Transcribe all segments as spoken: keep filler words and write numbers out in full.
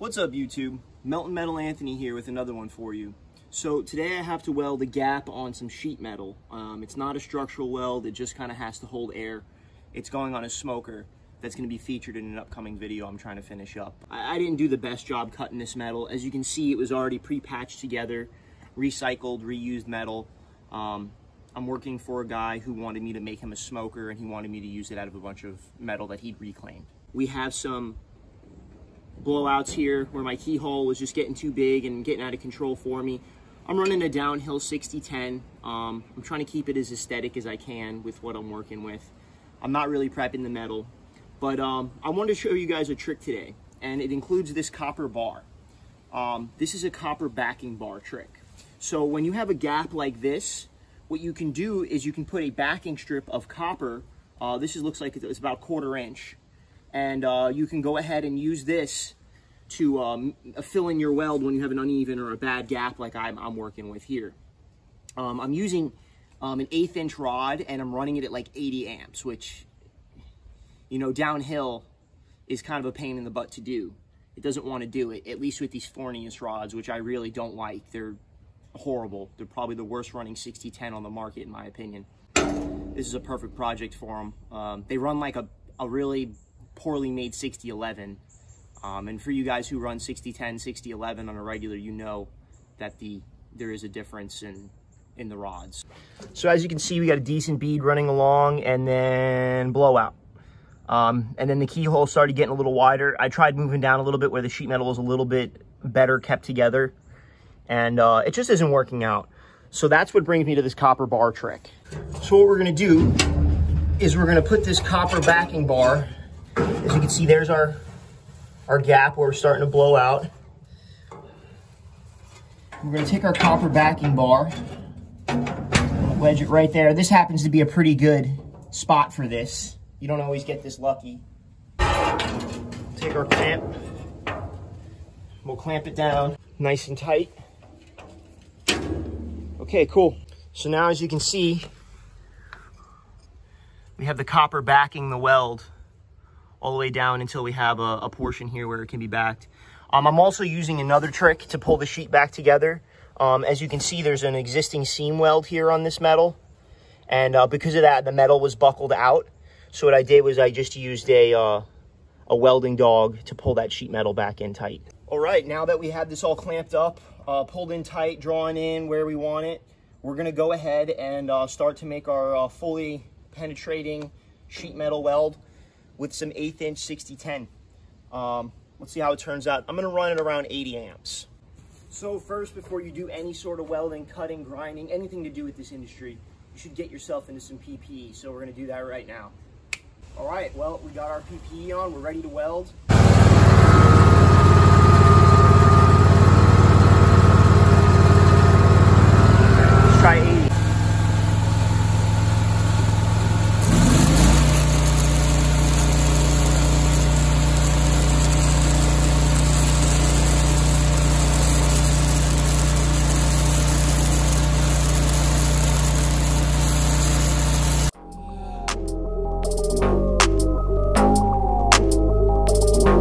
What's up YouTube? Meltin Metal Anthony here with another one for you. So today I have to weld a gap on some sheet metal. Um, it's not a structural weld, it just kind of has to hold air. It's going on a smoker that's going to be featured in an upcoming video I'm trying to finish up. I, I didn't do the best job cutting this metal. As you can see, it was already pre-patched together, recycled, reused metal. Um, I'm working for a guy who wanted me to make him a smoker and he wanted me to use it out of a bunch of metal that he'd reclaimed. We have some blowouts here where my keyhole was just getting too big and getting out of control for me. I'm running a downhill sixty ten. Um, I'm trying to keep it as aesthetic as I can with what I'm working with. I'm not really prepping the metal, but um, I wanted to show you guys a trick today, and it includes this copper bar. Um, this is a copper backing bar trick. So when you have a gap like this, what you can do is you can put a backing strip of copper. Uh, this is, looks like it's about a quarter inch. And uh, you can go ahead and use this to um, fill in your weld when you have an uneven or a bad gap like I'm, I'm working with here. Um, I'm using um, an eighth inch rod and I'm running it at like eighty amps, which, you know, downhill is kind of a pain in the butt to do. It doesn't want to do it, at least with these Forney rods, which I really don't like. They're horrible. They're probably the worst running sixty ten on the market, in my opinion. This is a perfect project for them. Um, they run like a, a really poorly made sixty eleven, um, and for you guys who run sixty ten, sixty eleven on a regular, you know that the there is a difference in in the rods. So as you can see, we got a decent bead running along and then blowout, um, and then the keyhole started getting a little wider. I tried moving down a little bit where the sheet metal was a little bit better kept together, and uh, it just isn't working out. So that's what brings me to this copper bar trick. So what we're gonna do is we're gonna put this copper backing bar. As you can see, there's our, our gap where we're starting to blow out. We're going to take our copper backing bar, wedge it right there. This happens to be a pretty good spot for this. You don't always get this lucky. Take our clamp. We'll clamp it down nice and tight. Okay, cool. So now, as you can see, we have the copper backing the weld all the way down until we have a, a portion here where it can be backed. Um, I'm also using another trick to pull the sheet back together. Um, as you can see, there's an existing seam weld here on this metal. And uh, because of that, the metal was buckled out. So what I did was I just used a, uh, a welding dog to pull that sheet metal back in tight. All right, now that we have this all clamped up, uh, pulled in tight, drawn in where we want it, we're gonna go ahead and uh, start to make our uh, fully penetrating sheet metal weld with some eighth inch sixty ten. Um, let's see how it turns out. I'm gonna run it around eighty amps. So first, before you do any sort of welding, cutting, grinding, anything to do with this industry, you should get yourself into some P P E. So we're gonna do that right now. All right, well, we got our P P E on, we're ready to weld. Let's try eighty. Thank you.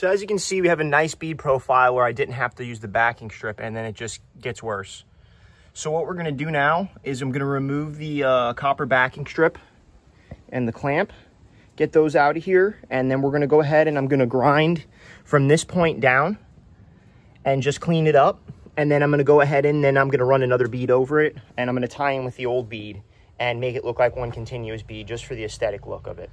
So as you can see, we have a nice bead profile where I didn't have to use the backing strip, and then it just gets worse. So what we're gonna do now is I'm gonna remove the uh, copper backing strip and the clamp, get those out of here, and then we're gonna go ahead and I'm gonna grind from this point down and just clean it up. And then I'm gonna go ahead and then I'm gonna run another bead over it, and I'm gonna tie in with the old bead and make it look like one continuous bead just for the aesthetic look of it.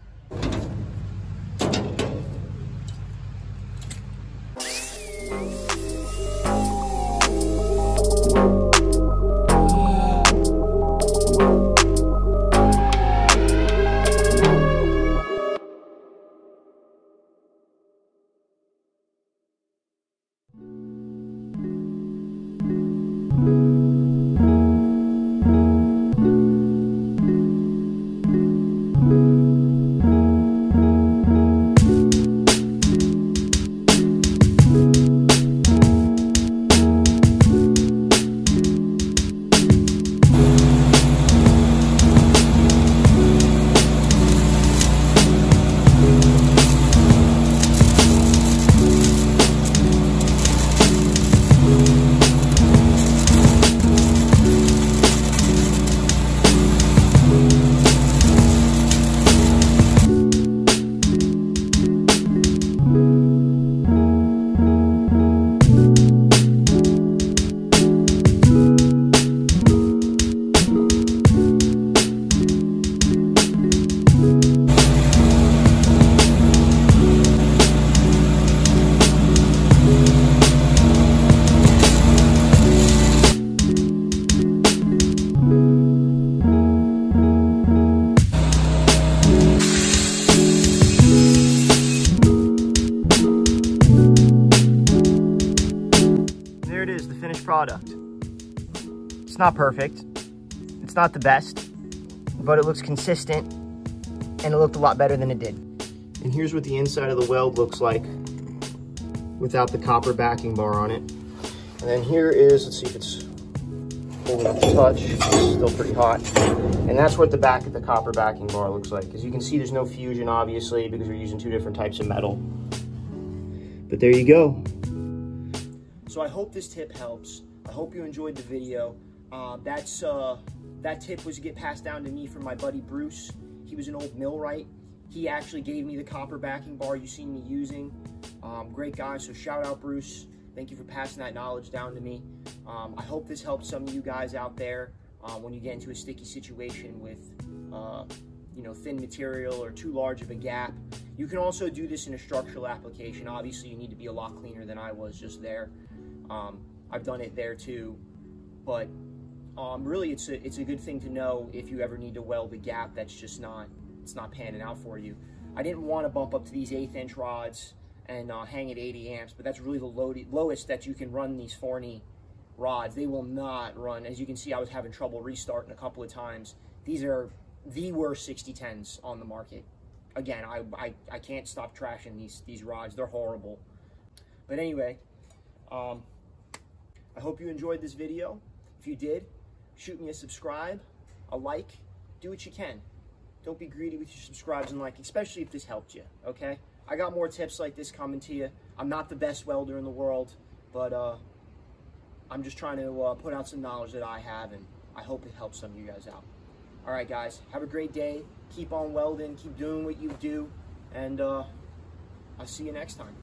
Product. It's not perfect, it's not the best, but it looks consistent, and it looked a lot better than it did. And here's what the inside of the weld looks like without the copper backing bar on it. And then here is, let's see if it's holding up to touch, it's still pretty hot. And that's what the back of the copper backing bar looks like. As you can see, there's no fusion, obviously, because we're using two different types of metal. But there you go. So I hope this tip helps. I hope you enjoyed the video. Uh, that's, uh, that tip was get passed down to me from my buddy Bruce. He was an old millwright. He actually gave me the copper backing bar you seen me using. Um, great guy, so shout out Bruce. Thank you for passing that knowledge down to me. Um, I hope this helped some of you guys out there uh, when you get into a sticky situation with uh, you know, thin material or too large of a gap. You can also do this in a structural application. Obviously, you need to be a lot cleaner than I was just there. Um, I've done it there too, but um, really it's a, it's a good thing to know if you ever need to weld a gap that's just not, it's not panning out for you. I didn't want to bump up to these eighth inch rods and uh, hang at eighty amps, but that's really the low, lowest that you can run these Forney rods. They will not run. As you can see, I was having trouble restarting a couple of times. These are the worst sixty tens on the market. Again, I, I, I can't stop trashing these, these rods. They're horrible. But anyway, um, I hope you enjoyed this video. If you did, shoot me a subscribe, a like, do what you can. Don't be greedy with your subscribes and like, especially if this helped you, okay? I got more tips like this coming to you. I'm not the best welder in the world, but uh, I'm just trying to uh, put out some knowledge that I have, and I hope it helps some of you guys out. All right, guys, have a great day. Keep on welding, keep doing what you do, and uh, I'll see you next time.